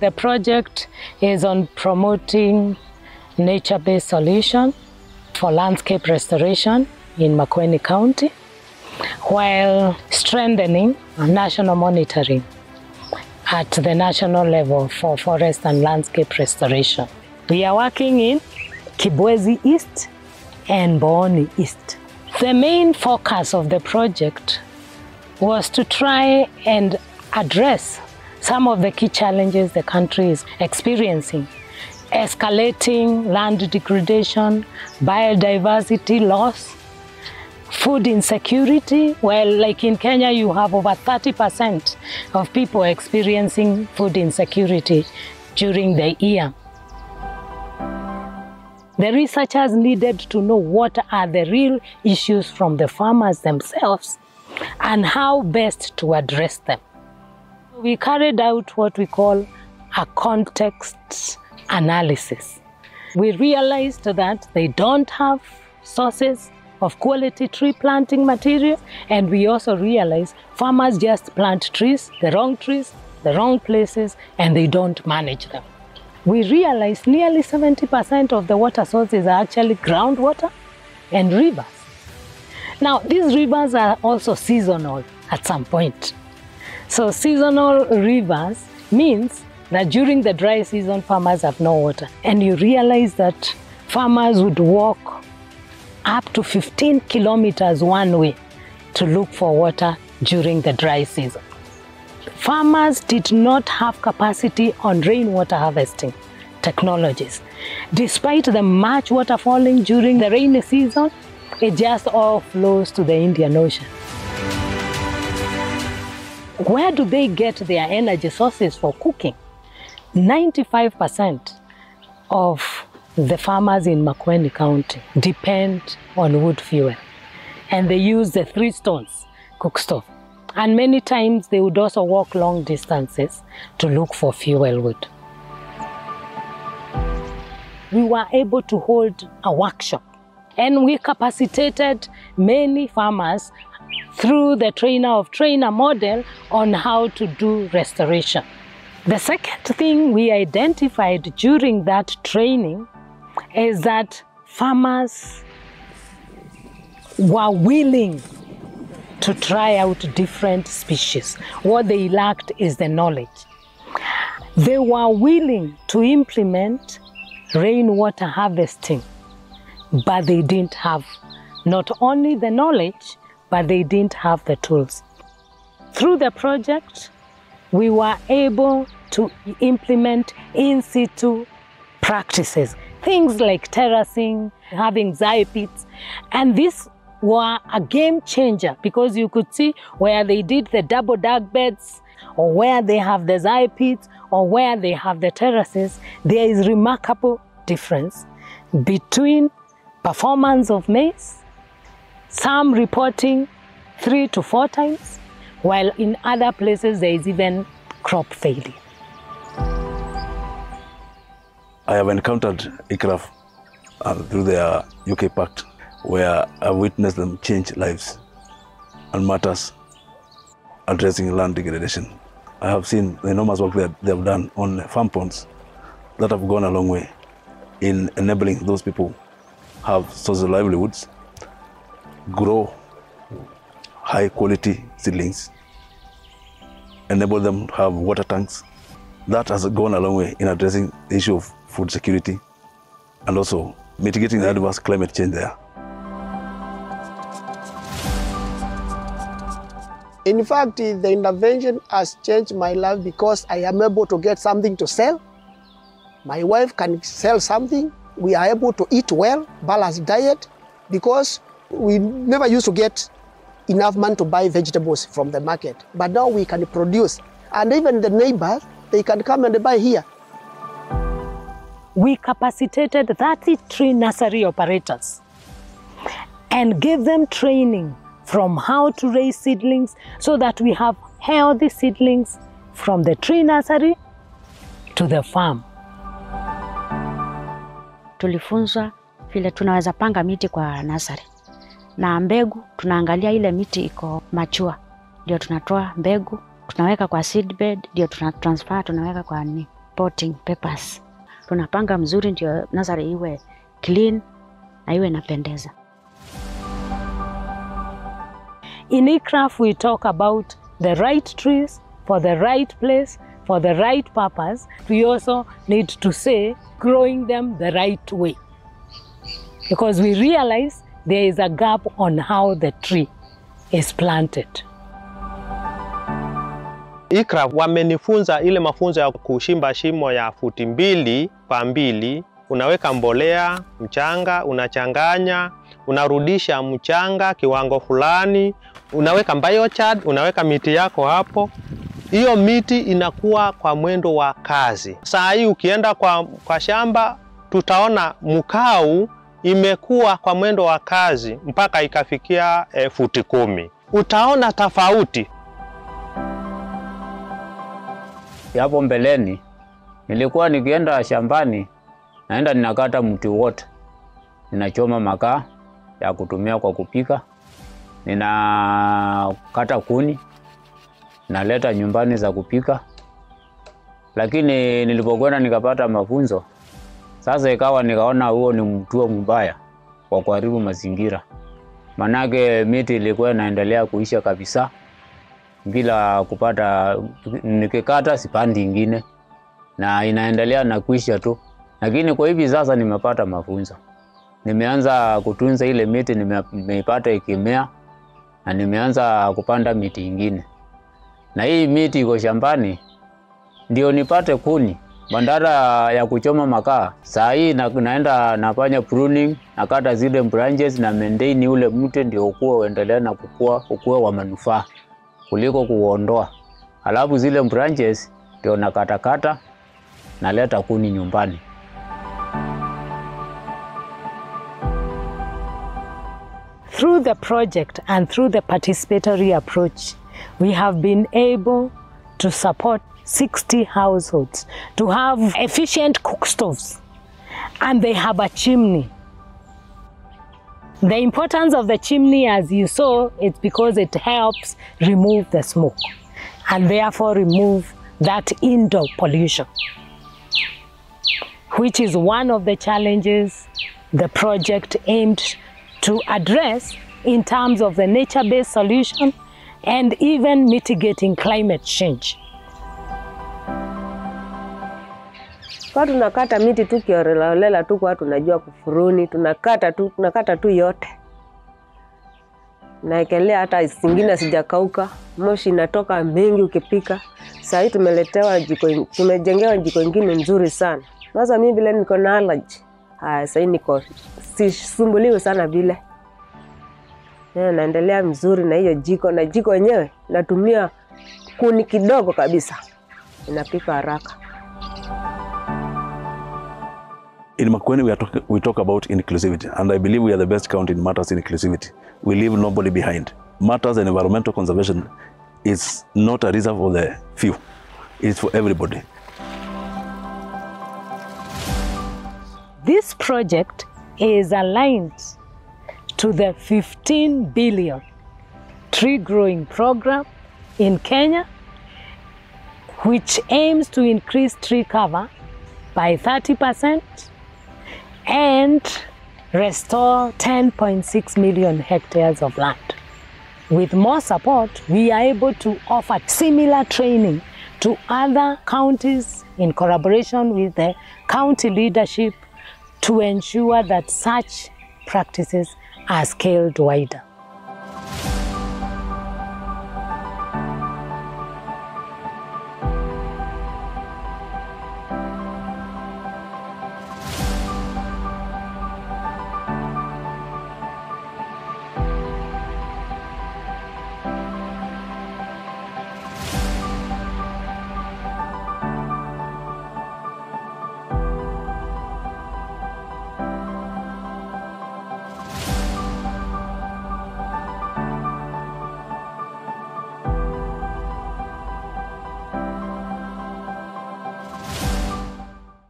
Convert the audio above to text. The project is on promoting nature-based solutions for landscape restoration in Makueni County, while strengthening national monitoring at the national level for forest and landscape restoration. We are working in Kibwezi East and Mbooni East. The main focus of the project was to try and address some of the key challenges the country is experiencing: escalating land degradation, biodiversity loss, food insecurity. Well, like in Kenya, you have over 30% of people experiencing food insecurity during the year. The researchers needed to know what are the real issues from the farmers themselves and how best to address them. We carried out what we call a context analysis. We realized that they don't have sources of quality tree planting material, and we also realized farmers just plant trees, the wrong places, and they don't manage them. We realized nearly 70% of the water sources are actually groundwater and rivers. Now, these rivers are also seasonal at some point. So seasonal rivers means that during the dry season, farmers have no water. And you realize that farmers would walk up to 15 kilometers one way to look for water during the dry season. Farmers did not have capacity on rainwater harvesting technologies. Despite the much water falling during the rainy season, it just all flows to the Indian Ocean. Where do they get their energy sources for cooking? 95% of the farmers in Makueni County depend on wood fuel, and they use the 3 stones cook stove. And many times they would also walk long distances to look for fuel wood. We were able to hold a workshop, and we capacitated many farmers through the trainer-of-trainer model on how to do restoration. The second thing we identified during that training is that farmers were willing to try out different species. What they lacked is the knowledge. They were willing to implement rainwater harvesting, but they didn't have not only the knowledge, but they didn't have the tools. Through the project, we were able to implement in situ practices, things like terracing, having zai pits, and this were a game changer, because you could see where they did the double dug beds, or where they have the zai pits, or where they have the terraces. There is remarkable difference between performance of maize, some reporting 3 to 4 times, while in other places there is even crop failure. I have encountered ICRAF through their UK PACT, where I witnessed them change lives and matters addressing land degradation. I have seen the enormous work that they have done on farm ponds that have gone a long way in enabling those people have sources of livelihoods, grow high quality seedlings, enable them to have water tanks. That has gone a long way in addressing the issue of food security and also mitigating the adverse climate change there. In fact, the intervention has changed my life, because I am able to get something to sell. My wife can sell something. We are able to eat well, balanced diet, because we never used to get enough money to buy vegetables from the market. But now we can produce. And even the neighbors, they can come and buy here. We capacitated 33 nursery operators and gave them training from how to raise seedlings, so that we have healthy seedlings from the tree nursery to the farm. Tulifunzwa vile tunaweza panga miti kwa nursery. Na mbegu, tunaangalia ile miti iko machua, ndio tunatoa mbegu, tunaweka kwa seedbed, ndio tunatransfer, tunaweka kwa reporting papers. Tunapanga mzuri ndio nursery iwe clean na iwe napendeza. In ICRAF we talk about the right trees for the right place for the right purpose. We also need to say growing them the right way, because we realize there is a gap on how the tree is planted. ICRAF wamenifunza ile mafunzo ya kushimba shimo ya futi 2 kwa 2. Unaweka mbolea, mchanga, unachanganya, unarudisha mchanga kiwango fulani, unaweka biochar, unaweka miti yako hapo. Hiyo miti inakuwa kwa mwendo wa kazi. Saa hii ukienda kwa shamba tutaona mukau imekuwa kwa mwendo wa kazi mpaka ikafikia futi 10. Utaona tofauti. Hapo mbeleni nilikuwa nikienda shambani, naenda ninakata mti wote, ninachoma makaa ya kutumia kwa kupika, ninakata kuni, naleta nyumbani za kupika. Lakini nilipokwenda nikapata mafunzo, sasa ikawa nikaona huo ni mtu mbaya kwa kuharibu mazingira. Manake miti ilikuwa inaendelea kuisha kabisa bila kupata, nikikata sipandi nyingine na inaendelea na kuisha tu. Lakini kwa hivi sasa nimepata mafunzo, nimeanza kutunza ile miti nimeipata ikimea, na nimeanza kupanda miti ingine. Na hii miti iko shambani ndio nipate kuni bandara ya kuchoma makaa. Saa hii naenda nafanya pruning, nakata zile branches na maintain ule mti ndio ukue uendelee na kukua, ukue wa manufaa kuliko kuondoa. Alafu zile branches ndio nakatakata naleta kuni nyumbani. Through the project and through the participatory approach, we have been able to support 60 households to have efficient cook stoves, and they have a chimney. The importance of the chimney, as you saw, it's because it helps remove the smoke and therefore remove that indoor pollution, which is one of the challenges the project aimed to address in terms of the nature-based solution and even mitigating climate change. Kwa tunakata miti tu kiorelalela tu, kwa tunajua kufuruni, tunakata tu yote. Naekelea hata zingine sijakauka, moshi inatoka mingi ukipika. Sasa hii tumeletewa jiko, tumejengewa jiko ingine nzuri sana. Sasa mimi vile niko na allergy. Sasa niko sisumbuliwi sana vile. Naendelea mzuri na hiyo jiko, na jiko yenyewe natumia kuni kidogo kabisa. Inapika haraka. In Makueni we talk about inclusivity, and I believe we are the best county in matters in inclusivity. We leave nobody behind. Matters and environmental conservation is not a reserve for the few. It's for everybody. This project is aligned to the 15 billion tree growing program in Kenya, which aims to increase tree cover by 30% and restore 10.6 million hectares of land. With more support, we are able to offer similar training to other counties in collaboration with the county leadership to ensure that such practices are scaled wider.